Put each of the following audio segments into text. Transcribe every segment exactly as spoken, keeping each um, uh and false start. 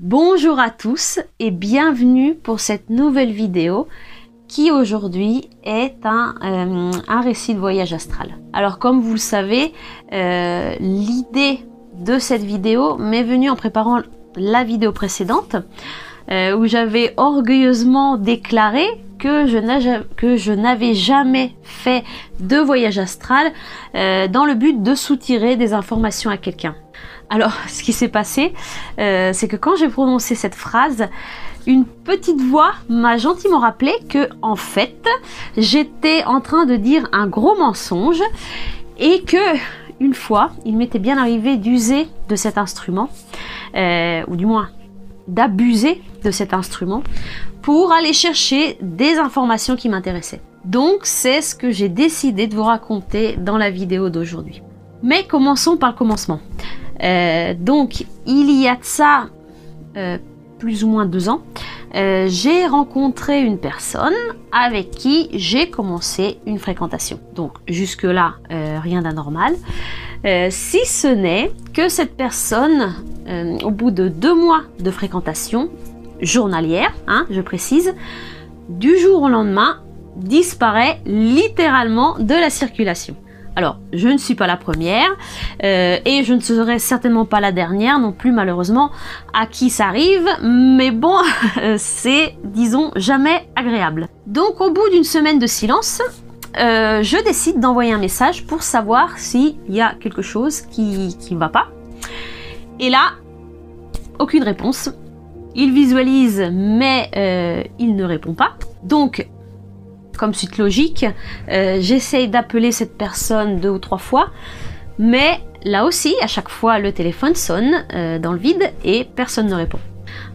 Bonjour à tous et bienvenue pour cette nouvelle vidéo qui aujourd'hui est un, euh, un récit de voyage astral. Alors comme vous le savez, euh, l'idée de cette vidéo m'est venue en préparant la vidéo précédente euh, où j'avais orgueilleusement déclaré que je n'avais jamais fait de voyage astral euh, dans le but de soutirer des informations à quelqu'un. Alors, ce qui s'est passé, euh, c'est que quand j'ai prononcé cette phrase, une petite voix m'a gentiment rappelé que, en fait, j'étais en train de dire un gros mensonge et que, une fois, il m'était bien arrivé d'user de cet instrument, euh, ou du moins d'abuser de cet instrument, pour aller chercher des informations qui m'intéressaient. Donc, c'est ce que j'ai décidé de vous raconter dans la vidéo d'aujourd'hui. Mais commençons par le commencement. Euh, donc il y a de ça euh, plus ou moins deux ans, euh, j'ai rencontré une personne avec qui j'ai commencé une fréquentation. Donc jusque là euh, rien d'anormal, euh, si ce n'est que cette personne euh, au bout de deux mois de fréquentation journalière, hein, je précise, du jour au lendemain disparaît littéralement de la circulation. Alors, je ne suis pas la première euh, et je ne serai certainement pas la dernière non plus, malheureusement, à qui ça arrive. Mais bon, c'est, disons, jamais agréable. Donc, au bout d'une semaine de silence, euh, je décide d'envoyer un message pour savoir s'il y a quelque chose qui, qui ne va pas. Et là, aucune réponse. Il visualise, mais euh, il ne répond pas. Donc, comme suite logique, euh, j'essaye d'appeler cette personne deux ou trois fois, mais là aussi, à chaque fois, le téléphone sonne euh, dans le vide et personne ne répond.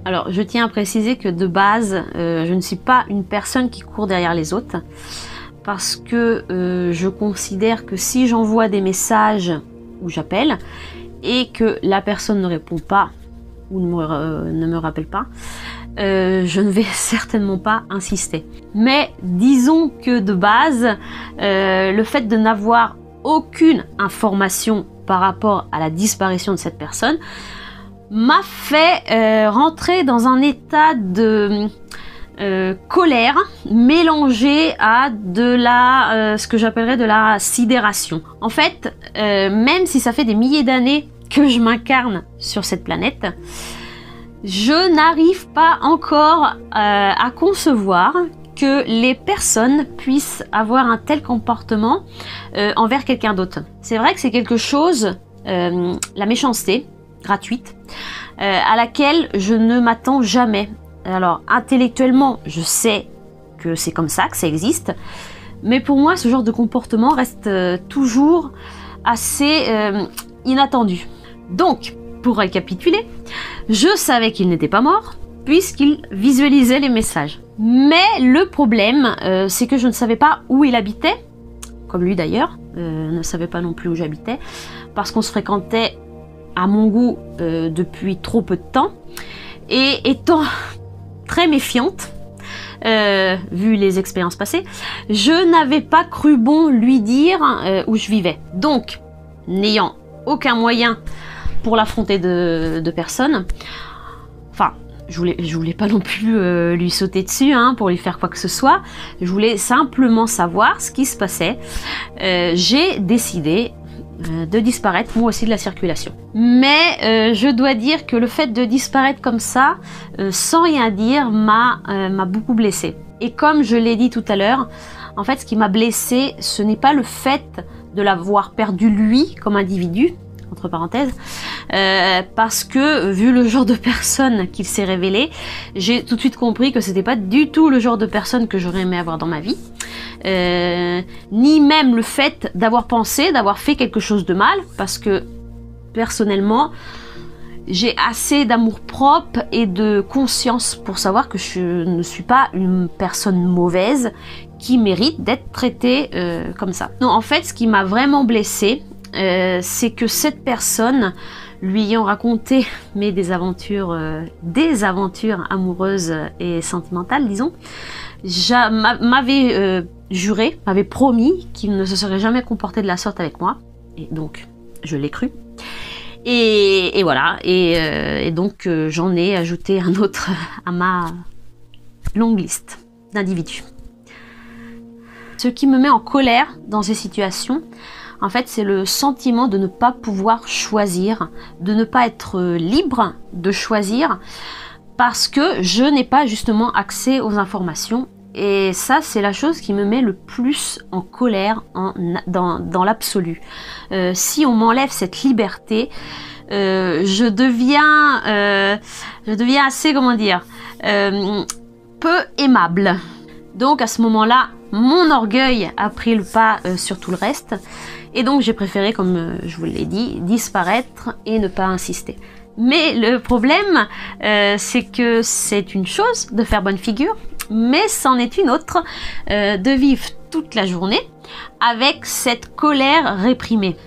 Alors, je tiens à préciser que de base, euh, je ne suis pas une personne qui court derrière les autres, parce que euh, je considère que si j'envoie des messages ou j'appelle et que la personne ne répond pas ou ne me, euh, ne me rappelle pas, Euh, je ne vais certainement pas insister. Mais disons que de base, euh, le fait de n'avoir aucune information par rapport à la disparition de cette personne m'a fait euh, rentrer dans un état de euh, colère mélangé à de la, euh, ce que j'appellerais de la sidération. En fait, euh, même si ça fait des milliers d'années que je m'incarne sur cette planète, je n'arrive pas encore euh, à concevoir que les personnes puissent avoir un tel comportement euh, envers quelqu'un d'autre. C'est vrai que c'est quelque chose, euh, la méchanceté gratuite, euh, à laquelle je ne m'attends jamais. Alors intellectuellement, je sais que c'est comme ça, que ça existe, mais pour moi, ce genre de comportement reste euh, toujours assez euh, inattendu. Donc, pour récapituler, je savais qu'il n'était pas mort puisqu'il visualisait les messages. Mais le problème, euh, c'est que je ne savais pas où il habitait, comme lui d'ailleurs, euh, ne savait pas non plus où j'habitais, parce qu'on se fréquentait à mon goût euh, depuis trop peu de temps. Et étant très méfiante, euh, vu les expériences passées, je n'avais pas cru bon lui dire euh, où je vivais. Donc, n'ayant aucun moyen pour l'affronter de, de personnes. Enfin, je voulais, je voulais pas non plus euh, lui sauter dessus hein, pour lui faire quoi que ce soit. Je voulais simplement savoir ce qui se passait. Euh, j'ai décidé euh, de disparaître moi aussi de la circulation. Mais euh, je dois dire que le fait de disparaître comme ça, euh, sans rien dire, m'a euh, m'a beaucoup blessée. Et comme je l'ai dit tout à l'heure, en fait, ce qui m'a blessée, ce n'est pas le fait de l'avoir perdu lui comme individu, entre parenthèses, euh, parce que vu le genre de personne qu'il s'est révélé, j'ai tout de suite compris que c'était pas du tout le genre de personne que j'aurais aimé avoir dans ma vie, euh, ni même le fait d'avoir pensé, d'avoir fait quelque chose de mal, parce que personnellement, j'ai assez d'amour-propre et de conscience pour savoir que je ne suis pas une personne mauvaise qui mérite d'être traitée euh, comme ça. Non, en fait, ce qui m'a vraiment blessée, Euh, c'est que cette personne, lui ayant raconté mes désaventures, euh, des aventures amoureuses et sentimentales, disons, m'avait euh, juré, m'avait promis qu'il ne se serait jamais comporté de la sorte avec moi. Et donc, je l'ai cru. Et, et voilà, et, euh, et donc euh, j'en ai ajouté un autre à ma longue liste d'individus. Ce qui me met en colère dans ces situations, en fait, c'est le sentiment de ne pas pouvoir choisir, de ne pas être libre de choisir, parce que je n'ai pas justement accès aux informations. Et ça, c'est la chose qui me met le plus en colère en, dans, dans l'absolu. Euh, si on m'enlève cette liberté, euh, je deviens, euh, je deviens assez, comment dire, euh, peu aimable. Donc à ce moment-là, mon orgueil a pris le pas euh, sur tout le reste. Et donc j'ai préféré, comme euh, je vous l'ai dit, disparaître et ne pas insister. Mais le problème, euh, c'est que c'est une chose de faire bonne figure, mais c'en est une autre euh, de vivre toute la journée avec cette colère réprimée.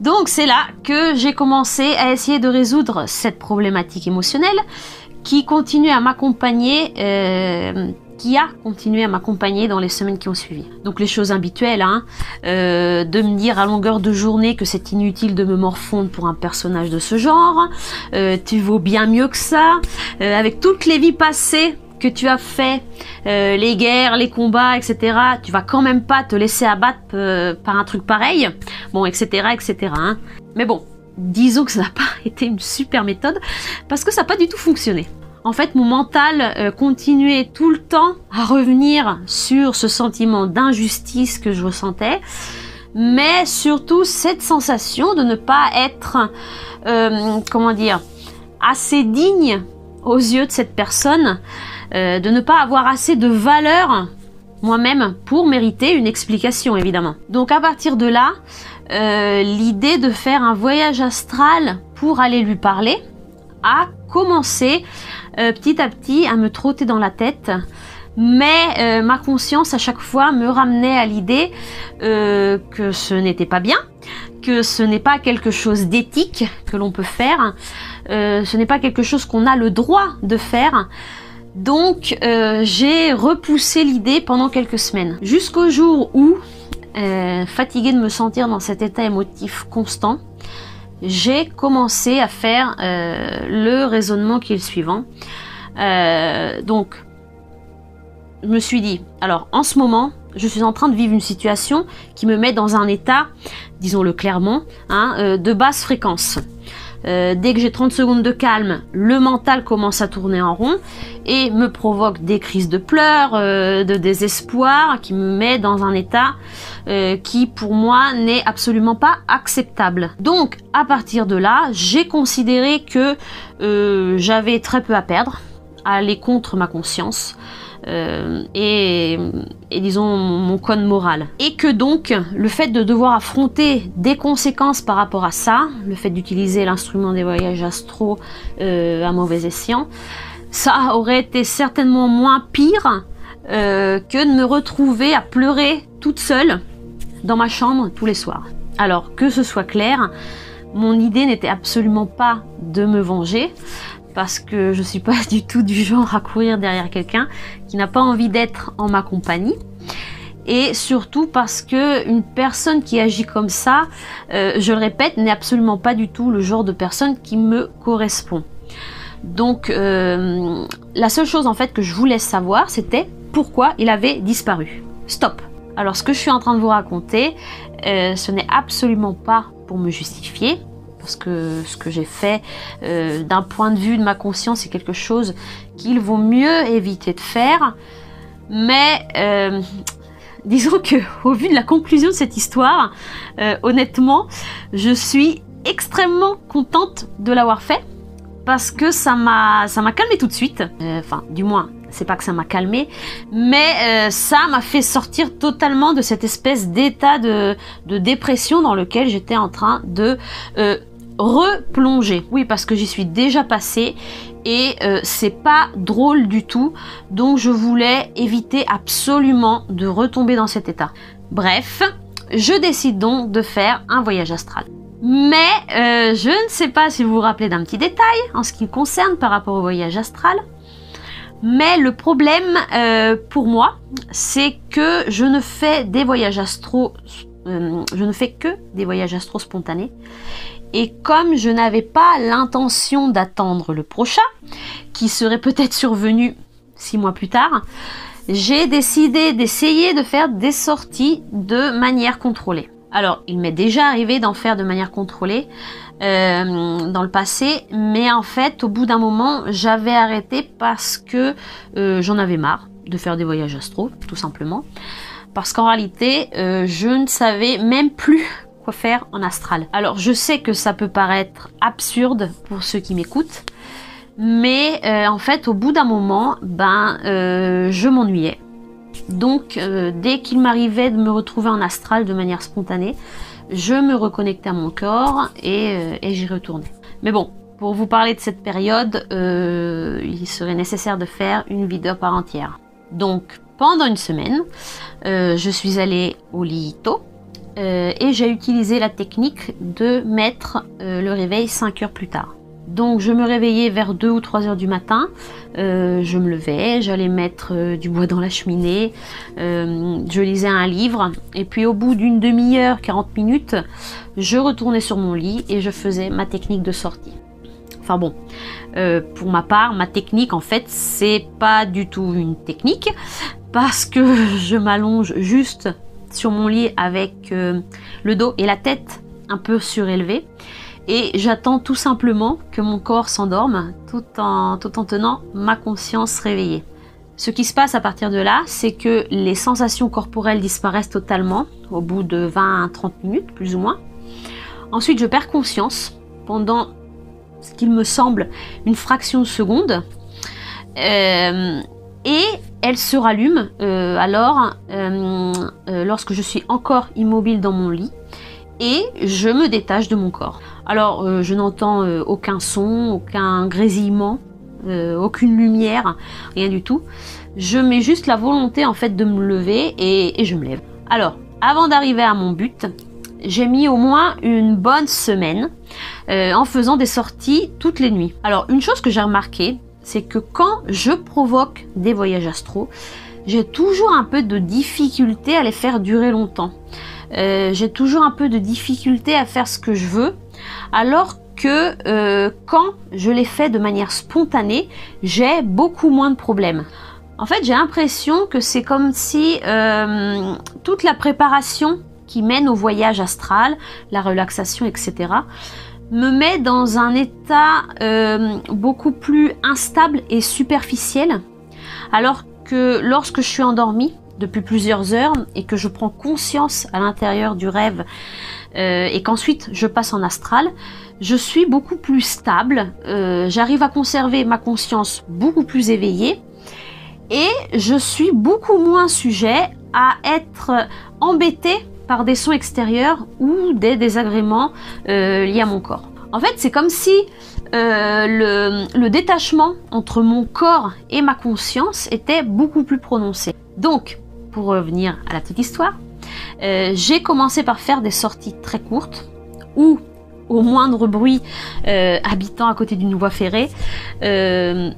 Donc c'est là que j'ai commencé à essayer de résoudre cette problématique émotionnelle qui continue à m'accompagner, euh, qui a continué à m'accompagner dans les semaines qui ont suivi. Donc les choses habituelles, hein, euh, de me dire à longueur de journée que c'est inutile de me morfondre pour un personnage de ce genre, euh, tu vaux bien mieux que ça, euh, avec toutes les vies passées que tu as fait, euh, les guerres, les combats, et cetera. Tu vas quand même pas te laisser abattre euh, par un truc pareil, bon, et cetera, et cetera. Hein. Mais bon, disons que ça n'a pas été une super méthode parce que ça n'a pas du tout fonctionné. En fait, mon mental euh, continuait tout le temps à revenir sur ce sentiment d'injustice que je ressentais, mais surtout cette sensation de ne pas être, euh, comment dire, assez digne aux yeux de cette personne, euh, de ne pas avoir assez de valeur moi-même pour mériter une explication, évidemment. Donc à partir de là, euh, l'idée de faire un voyage astral pour aller lui parler a commencé euh, petit à petit à me trotter dans la tête, mais euh, ma conscience à chaque fois me ramenait à l'idée euh, que ce n'était pas bien, que ce n'est pas quelque chose d'éthique que l'on peut faire, euh, ce n'est pas quelque chose qu'on a le droit de faire. Donc euh, j'ai repoussé l'idée pendant quelques semaines, jusqu'au jour où, euh, fatiguée de me sentir dans cet état émotif constant, j'ai commencé à faire euh, le raisonnement qui est le suivant. Euh, donc, je me suis dit, alors en ce moment, je suis en train de vivre une situation qui me met dans un état, disons-le clairement, hein, euh, de basse fréquence. Euh, dès que j'ai trente secondes de calme, le mental commence à tourner en rond et me provoque des crises de pleurs, euh, de désespoir, qui me met dans un état euh, qui pour moi n'est absolument pas acceptable. Donc à partir de là, j'ai considéré que euh, j'avais très peu à perdre, à aller contre ma conscience euh, et, et disons mon code moral. Et que donc le fait de devoir affronter des conséquences par rapport à ça, le fait d'utiliser l'instrument des voyages astraux euh, à mauvais escient, ça aurait été certainement moins pire euh, que de me retrouver à pleurer toute seule dans ma chambre tous les soirs. Alors que ce soit clair, mon idée n'était absolument pas de me venger, parce que je ne suis pas du tout du genre à courir derrière quelqu'un qui n'a pas envie d'être en ma compagnie. Et surtout parce qu'une personne qui agit comme ça, euh, je le répète, n'est absolument pas du tout le genre de personne qui me correspond. Donc euh, la seule chose en fait que je voulais savoir, c'était pourquoi il avait disparu. Stop. Alors ce que je suis en train de vous raconter, euh, ce n'est absolument pas pour me justifier, parce que ce que j'ai fait euh, d'un point de vue de ma conscience, c'est quelque chose qu'il vaut mieux éviter de faire. Mais euh, disons que au vu de la conclusion de cette histoire, euh, honnêtement, je suis extrêmement contente de l'avoir fait, parce que ça m'a ça m'a calmée tout de suite. Enfin, euh, du moins, c'est pas que ça m'a calmée, mais euh, ça m'a fait sortir totalement de cette espèce d'état de, de dépression dans lequel j'étais en train de euh, replonger. Oui, parce que j'y suis déjà passée et euh, c'est pas drôle du tout, donc je voulais éviter absolument de retomber dans cet état. Bref, je décide donc de faire un voyage astral. Mais euh, je ne sais pas si vous vous rappelez d'un petit détail en ce qui me concerne par rapport au voyage astral. Mais le problème euh, pour moi, c'est que je ne fais des voyages astro, euh, je ne fais que des voyages astro spontanés, Et comme je n'avais pas l'intention d'attendre le prochain, qui serait peut-être survenu six mois plus tard, j'ai décidé d'essayer de faire des sorties de manière contrôlée. Alors, il m'est déjà arrivé d'en faire de manière contrôlée euh, dans le passé, mais en fait, au bout d'un moment, j'avais arrêté parce que euh, j'en avais marre de faire des voyages astro, tout simplement. Parce qu'en réalité, euh, je ne savais même plus quoi faire en astral. Alors, je sais que ça peut paraître absurde pour ceux qui m'écoutent, mais euh, en fait, au bout d'un moment, ben, euh, je m'ennuyais. Donc, euh, dès qu'il m'arrivait de me retrouver en astral de manière spontanée, je me reconnectais à mon corps et, euh, et j'y retournais. Mais bon, pour vous parler de cette période, euh, il serait nécessaire de faire une vidéo par entière. Donc, pendant une semaine, euh, je suis allée au lit tôt euh, et j'ai utilisé la technique de mettre euh, le réveil cinq heures plus tard. Donc je me réveillais vers deux ou trois heures du matin, euh, je me levais, j'allais mettre euh, du bois dans la cheminée, euh, je lisais un livre et puis au bout d'une demi-heure, quarante minutes, je retournais sur mon lit et je faisais ma technique de sortie. Enfin bon, euh, pour ma part, ma technique en fait, c'est pas du tout une technique parce que je m'allonge juste sur mon lit avec euh, le dos et la tête un peu surélevés. Et j'attends tout simplement que mon corps s'endorme tout en, tout en tenant ma conscience réveillée. Ce qui se passe à partir de là, c'est que les sensations corporelles disparaissent totalement au bout de vingt à trente minutes, plus ou moins. Ensuite, je perds conscience pendant ce qu'il me semble une fraction de seconde. Euh, et elle se rallume euh, alors euh, euh, lorsque je suis encore immobile dans mon lit. Et je me détache de mon corps. Alors, euh, je n'entends euh, aucun son, aucun grésillement, euh, aucune lumière, rien du tout. Je mets juste la volonté, en fait, de me lever et, et je me lève. Alors, avant d'arriver à mon but, j'ai mis au moins une bonne semaine euh, en faisant des sorties toutes les nuits. Alors, une chose que j'ai remarquée, c'est que quand je provoque des voyages astro, j'ai toujours un peu de difficulté à les faire durer longtemps. Euh, j'ai toujours un peu de difficulté à faire ce que je veux, alors que euh, quand je les fais de manière spontanée, j'ai beaucoup moins de problèmes. En fait, j'ai l'impression que c'est comme si euh, toute la préparation qui mène au voyage astral, la relaxation, et cetera, me met dans un état euh, beaucoup plus instable et superficiel, alors que lorsque je suis endormie, depuis plusieurs heures et que je prends conscience à l'intérieur du rêve euh, et qu'ensuite je passe en astral, je suis beaucoup plus stable, euh, j'arrive à conserver ma conscience beaucoup plus éveillée et je suis beaucoup moins sujet à être embêtée par des sons extérieurs ou des désagréments euh, liés à mon corps. En fait, c'est comme si euh, le, le détachement entre mon corps et ma conscience était beaucoup plus prononcé. Donc, pour revenir à la petite histoire, euh, j'ai commencé par faire des sorties très courtes où, au moindre bruit euh, habitant à côté d'une voie ferrée, euh,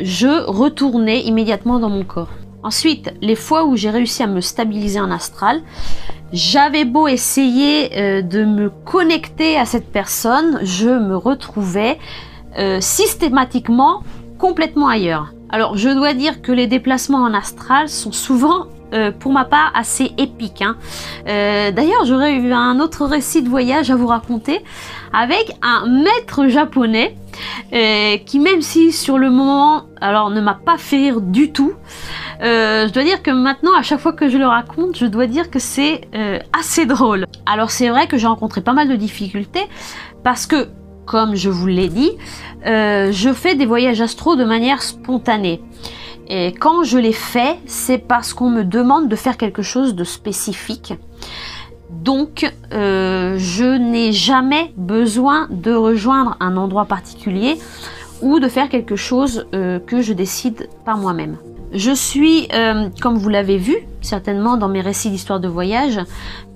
je retournais immédiatement dans mon corps. Ensuite, les fois où j'ai réussi à me stabiliser en astral, j'avais beau essayer euh, de me connecter à cette personne, je me retrouvais euh, systématiquement complètement ailleurs. Alors, je dois dire que les déplacements en astral sont souvent, euh, pour ma part, assez épiques. Hein. Euh, d'ailleurs, j'aurais eu un autre récit de voyage à vous raconter avec un maître japonais euh, qui, même si sur le moment, alors, ne m'a pas fait rire du tout, euh, je dois dire que maintenant, à chaque fois que je le raconte, je dois dire que c'est euh, assez drôle. Alors, c'est vrai que j'ai rencontré pas mal de difficultés parce que, comme je vous l'ai dit, euh, je fais des voyages astro de manière spontanée. Et quand je les fais, c'est parce qu'on me demande de faire quelque chose de spécifique. Donc, euh, je n'ai jamais besoin de rejoindre un endroit particulier ou de faire quelque chose euh, que je décide par moi-même. Je suis, euh, comme vous l'avez vu, certainement dans mes récits d'histoire de voyage,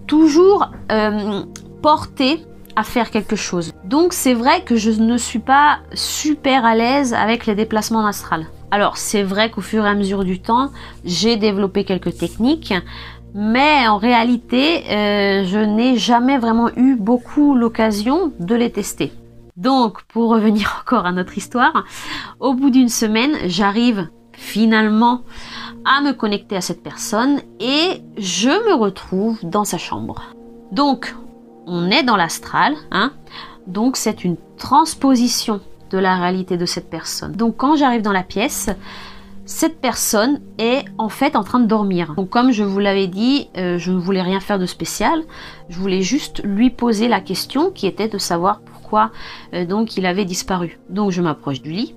toujours euh, portée à faire quelque chose. Donc c'est vrai que je ne suis pas super à l'aise avec les déplacements en astral. Alors c'est vrai qu'au fur et à mesure du temps, j'ai développé quelques techniques, mais en réalité euh, je n'ai jamais vraiment eu beaucoup l'occasion de les tester. Donc pour revenir encore à notre histoire, au bout d'une semaine j'arrive finalement à me connecter à cette personne et je me retrouve dans sa chambre. Donc on est dans l'astral, hein, donc c'est une transposition de la réalité de cette personne. Donc quand j'arrive dans la pièce, cette personne est en fait en train de dormir. Donc comme je vous l'avais dit, euh, je ne voulais rien faire de spécial, je voulais juste lui poser la question qui était de savoir pourquoi euh, donc il avait disparu. Donc je m'approche du lit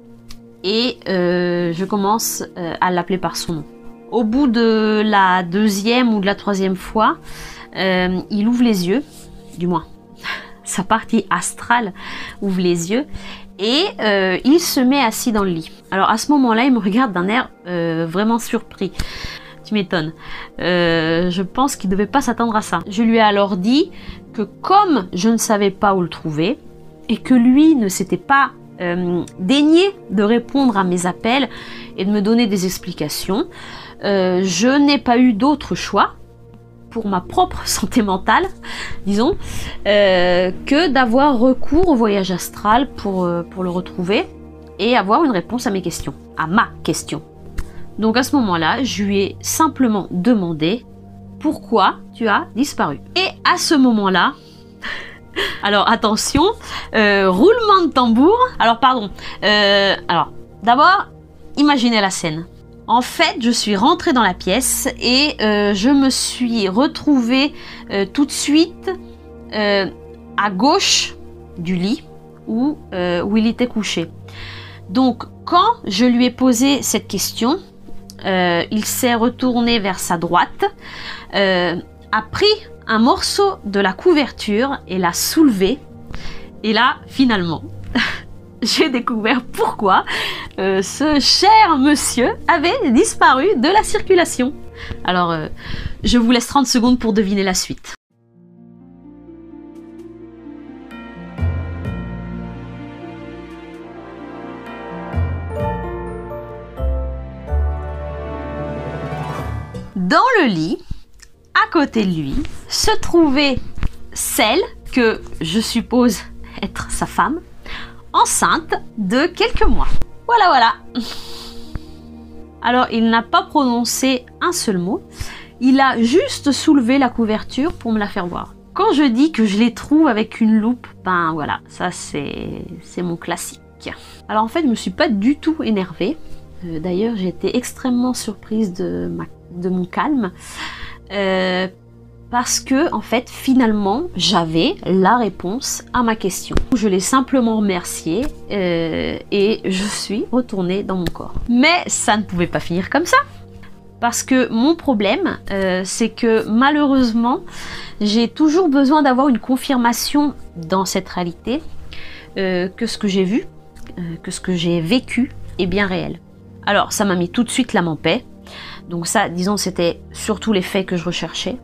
et euh, je commence euh, à l'appeler par son nom. Au bout de la deuxième ou de la troisième fois, euh, il ouvre les yeux, du moins sa partie astrale ouvre les yeux, et euh, il se met assis dans le lit. Alors à ce moment-là, il me regarde d'un air euh, vraiment surpris. Tu m'étonnes. Euh, je pense qu'il ne devait pas s'attendre à ça. Je lui ai alors dit que comme je ne savais pas où le trouver et que lui ne s'était pas euh, daigné de répondre à mes appels et de me donner des explications, euh, je n'ai pas eu d'autre choix pour ma propre santé mentale, disons, euh, que d'avoir recours au voyage astral pour, euh, pour le retrouver et avoir une réponse à mes questions, à ma question. Donc à ce moment-là, je lui ai simplement demandé pourquoi tu as disparu. Et à ce moment-là, alors attention, euh, roulement de tambour. Alors pardon, euh, alors d'abord, imaginez la scène. En fait, je suis rentrée dans la pièce et euh, je me suis retrouvée euh, tout de suite euh, à gauche du lit où, euh, où il était couché. Donc, quand je lui ai posé cette question, euh, il s'est retourné vers sa droite, euh, a pris un morceau de la couverture et l'a soulevé. Et là, finalement... j'ai découvert pourquoi euh, ce cher monsieur avait disparu de la circulation. Alors, euh, je vous laisse trente secondes pour deviner la suite. Dans le lit, à côté de lui, se trouvait celle que je suppose être sa femme, enceinte de quelques mois. Voilà, voilà. Alors, il n'a pas prononcé un seul mot. Il a juste soulevé la couverture pour me la faire voir. Quand je dis que je les trouve avec une loupe, ben voilà, ça c'est c'est mon classique. Alors en fait, je me suis pas du tout énervée. Euh, D'ailleurs, j'ai été extrêmement surprise de, ma, de mon calme. Euh, Parce que, en fait, finalement, j'avais la réponse à ma question. Je l'ai simplement remercié euh, et je suis retournée dans mon corps. Mais ça ne pouvait pas finir comme ça. Parce que mon problème, euh, c'est que malheureusement, j'ai toujours besoin d'avoir une confirmation dans cette réalité euh, que ce que j'ai vu, euh, que ce que j'ai vécu est bien réel. Alors, ça m'a mis tout de suite l'âme en paix. Donc ça, disons, c'était surtout les faits que je recherchais.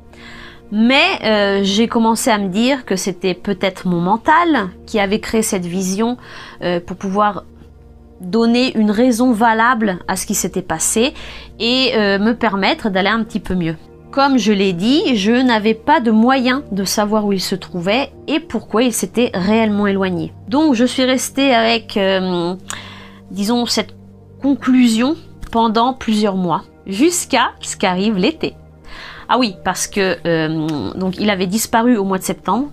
Mais euh, j'ai commencé à me dire que c'était peut-être mon mental qui avait créé cette vision euh, pour pouvoir donner une raison valable à ce qui s'était passé et euh, me permettre d'aller un petit peu mieux. Comme je l'ai dit, je n'avais pas de moyen de savoir où il se trouvait et pourquoi il s'était réellement éloigné. Donc je suis restée avec, euh, disons, cette conclusion pendant plusieurs mois, jusqu'à ce qu'arrive l'été. Ah oui, parce que euh, donc il avait disparu au mois de septembre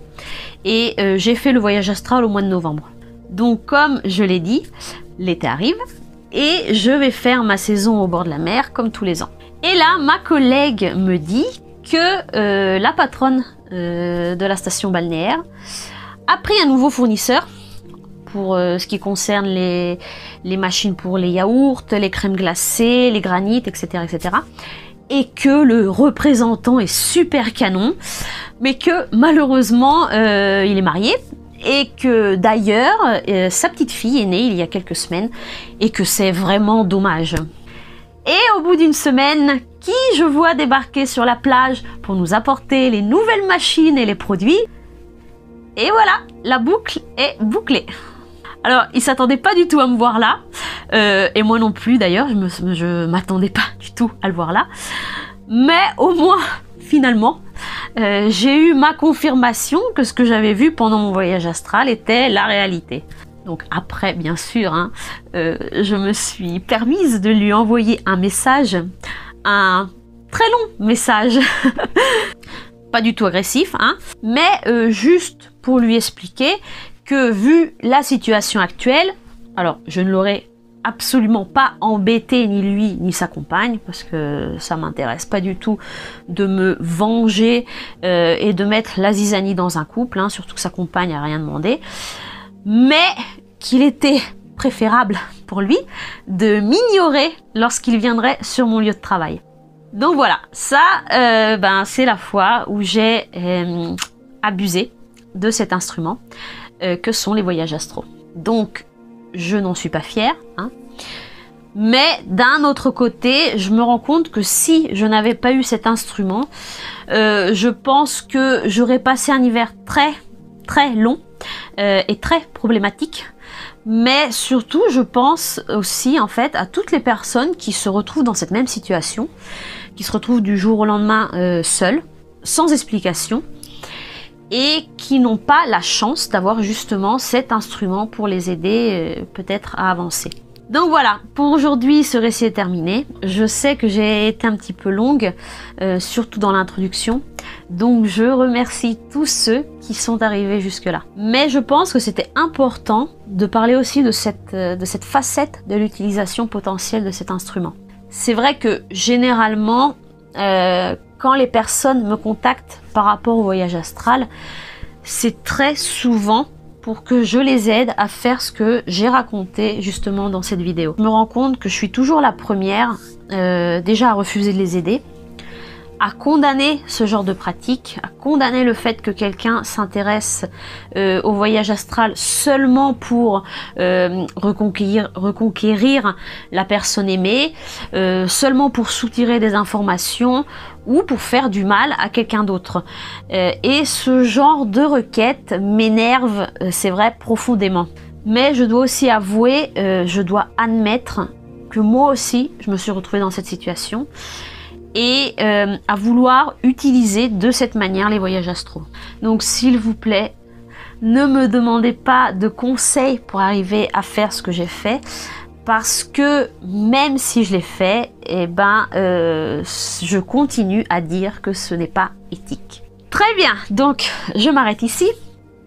et euh, j'ai fait le voyage astral au mois de novembre. Donc comme je l'ai dit, l'été arrive et je vais faire ma saison au bord de la mer comme tous les ans. Et là, ma collègue me dit que euh, la patronne euh, de la station balnéaire a pris un nouveau fournisseur pour euh, ce qui concerne les, les machines pour les yaourts, les crèmes glacées, les granites, et cetera, et cetera. Et que le représentant est super canon, mais que malheureusement euh, il est marié et que d'ailleurs euh, sa petite fille est née il y a quelques semaines et que c'est vraiment dommage. Et au bout d'une semaine, qui je vois débarquer sur la plage pour nous apporter les nouvelles machines et les produits. Et voilà, la boucle est bouclée. Alors, il ne s'attendait pas du tout à me voir là. Euh, et moi non plus, d'ailleurs, je ne m'attendais pas du tout à le voir là. Mais au moins, finalement, euh, j'ai eu ma confirmation que ce que j'avais vu pendant mon voyage astral était la réalité. Donc après, bien sûr, hein, euh, je me suis permise de lui envoyer un message, un très long message, pas du tout agressif, hein, mais euh, juste pour lui expliquer que vu la situation actuelle, alors je ne l'aurais absolument pas embêté ni lui ni sa compagne, parce que ça m'intéresse pas du tout de me venger euh, et de mettre la zizanie dans un couple, hein, surtout que sa compagne n'a rien demandé, mais qu'il était préférable pour lui de m'ignorer lorsqu'il viendrait sur mon lieu de travail. Donc voilà, ça euh, ben, c'est la fois où j'ai euh, abusé de cet instrument euh, que sont les voyages astro. Donc je n'en suis pas fière, hein. Mais d'un autre côté, je me rends compte que si je n'avais pas eu cet instrument, euh, je pense que j'aurais passé un hiver très très long euh, et très problématique. Mais surtout, je pense aussi en fait à toutes les personnes qui se retrouvent dans cette même situation, qui se retrouvent du jour au lendemain euh, seules, sans explication, et qui n'ont pas la chance d'avoir justement cet instrument pour les aider euh, peut-être à avancer. Donc voilà, pour aujourd'hui ce récit est terminé. Je sais que j'ai été un petit peu longue, euh, surtout dans l'introduction, donc je remercie tous ceux qui sont arrivés jusque là. Mais je pense que c'était important de parler aussi de cette, euh, de cette facette de l'utilisation potentielle de cet instrument. C'est vrai que généralement, euh, quand les personnes me contactent par rapport au voyage astral, c'est très souvent pour que je les aide à faire ce que j'ai raconté justement dans cette vidéo. Je me rends compte que je suis toujours la première euh, déjà à refuser de les aider, à condamner ce genre de pratique, à condamner le fait que quelqu'un s'intéresse euh, au voyage astral seulement pour euh, reconquérir, reconquérir la personne aimée, euh, seulement pour soutirer des informations ou pour faire du mal à quelqu'un d'autre. Euh, et ce genre de requête m'énerve, c'est vrai, profondément. Mais je dois aussi avouer, euh, je dois admettre que moi aussi, je me suis retrouvée dans cette situation, et euh, à vouloir utiliser de cette manière les voyages astro. Donc s'il vous plaît, ne me demandez pas de conseils pour arriver à faire ce que j'ai fait, parce que même si je l'ai fait, eh ben, euh, je continue à dire que ce n'est pas éthique. Très bien, donc je m'arrête ici.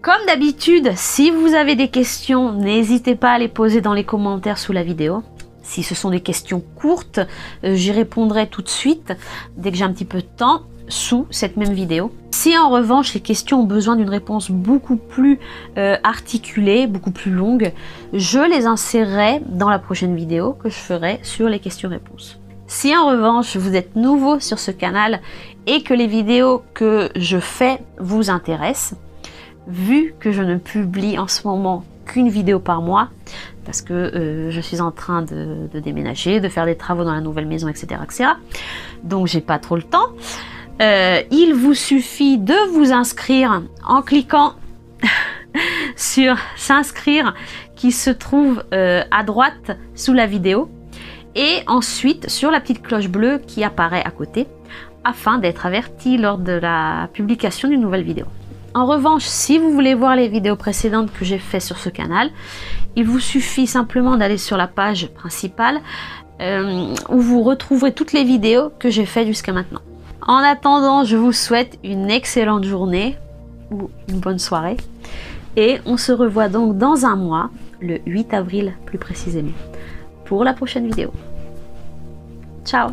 Comme d'habitude, si vous avez des questions, n'hésitez pas à les poser dans les commentaires sous la vidéo. Si ce sont des questions courtes, euh, j'y répondrai tout de suite, dès que j'ai un petit peu de temps, sous cette même vidéo. Si en revanche, les questions ont besoin d'une réponse beaucoup plus euh, articulée, beaucoup plus longue, je les insérerai dans la prochaine vidéo que je ferai sur les questions-réponses. Si en revanche, vous êtes nouveau sur ce canal et que les vidéos que je fais vous intéressent, vu que je ne publie en ce moment qu'une vidéo par mois, parce que euh, je suis en train de, de déménager, de faire des travaux dans la nouvelle maison, et cetera et cetera. Donc j'ai pas trop le temps. Euh, il vous suffit de vous inscrire en cliquant sur s'inscrire qui se trouve euh, à droite sous la vidéo et ensuite sur la petite cloche bleue qui apparaît à côté afin d'être averti lors de la publication d'une nouvelle vidéo. En revanche, si vous voulez voir les vidéos précédentes que j'ai faites sur ce canal, il vous suffit simplement d'aller sur la page principale euh, où vous retrouverez toutes les vidéos que j'ai faites jusqu'à maintenant. En attendant, je vous souhaite une excellente journée ou une bonne soirée et on se revoit donc dans un mois, le huit avril plus précisément, pour la prochaine vidéo. Ciao!